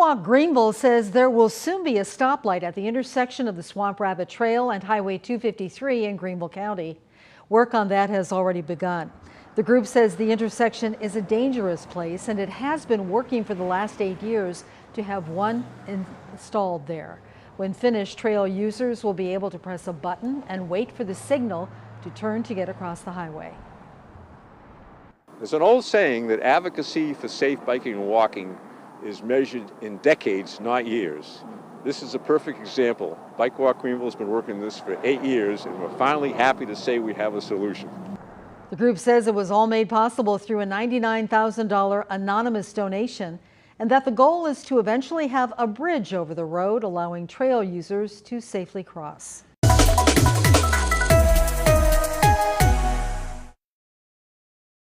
Walk Greenville says there will soon be a stoplight at the intersection of the Swamp Rabbit Trail and Highway 253 in Greenville County. Work on that has already begun. The group says the intersection is a dangerous place and it has been working for the last 8 years to have one installed there. When finished, trail users will be able to press a button and wait for the signal to turn to get across the highway. There's an old saying that advocacy for safe biking and walking is measured in decades, not years. This is a perfect example. Bike Walk Greenville has been working on this for 8 years, and we're finally happy to say we have a solution. The group says it was all made possible through a $99,000 anonymous donation, and that the goal is to eventually have a bridge over the road allowing trail users to safely cross.